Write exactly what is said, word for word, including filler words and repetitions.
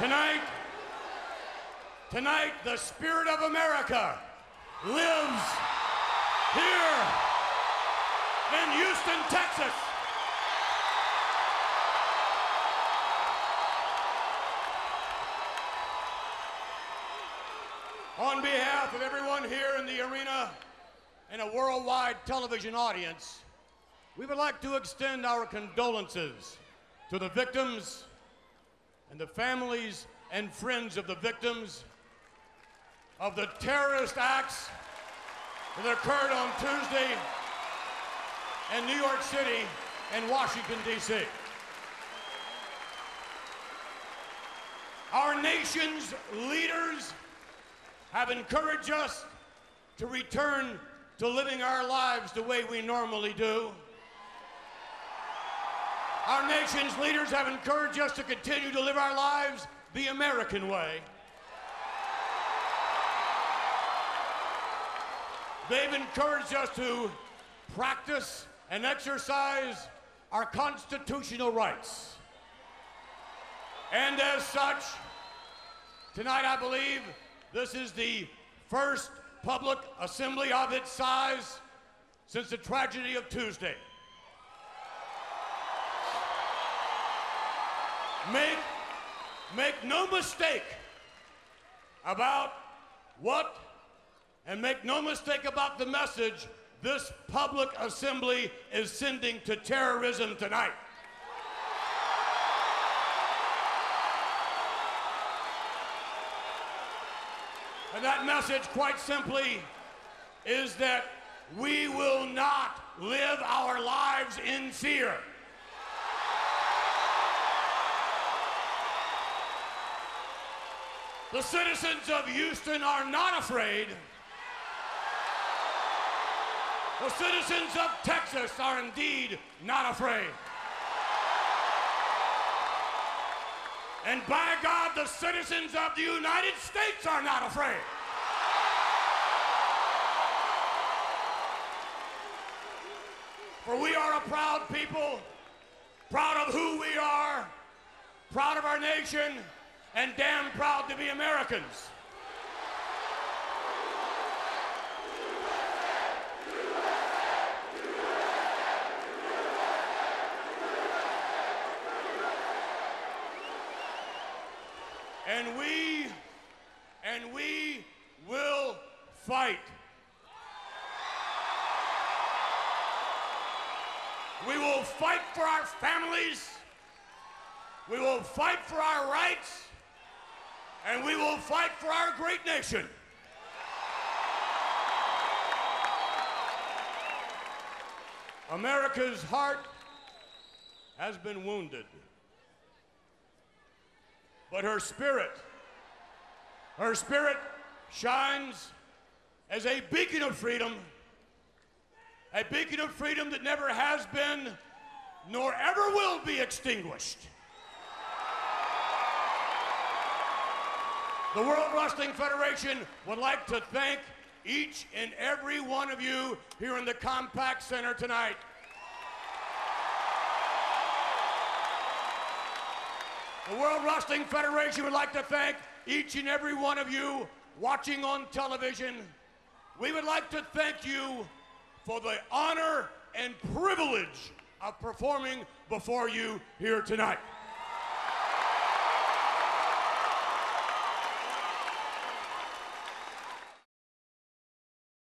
Tonight, tonight, the spirit of America lives here in Houston, Texas. On behalf of everyone here in the arena and a worldwide television audience, we would like to extend our condolences to the victims and the families and friends of the victims of the terrorist acts that occurred on Tuesday in New York City and Washington, D C Our nation's leaders have encouraged us to return to living our lives the way we normally do. Our nation's leaders have encouraged us to continue to live our lives the American way. They've encouraged us to practice and exercise our constitutional rights. And as such, tonight I believe this is the first public assembly of its size since the tragedy of Tuesday. Make, make no mistake about what, and make no mistake about the message this public assembly is sending to terrorism tonight. And that message, quite simply, is that we will not live our lives in fear. The citizens of Houston are not afraid. The citizens of Texas are indeed not afraid. And by God, the citizens of the United States are not afraid. For we are a proud people, proud of who we are, proud of our nation, and damn proud to be Americans. U S A, U S A, U S A, U S A, U S A, U S A. And we, and we will fight. We will fight for our families. We will fight for our rights. And we will fight for our great nation. America's heart has been wounded, but her spirit, her spirit shines as a beacon of freedom, a beacon of freedom that never has been, nor ever will be extinguished. The World Wrestling Federation would like to thank each and every one of you here in the Compaq Center tonight. The World Wrestling Federation would like to thank each and every one of you watching on television. We would like to thank you for the honor and privilege of performing before you here tonight.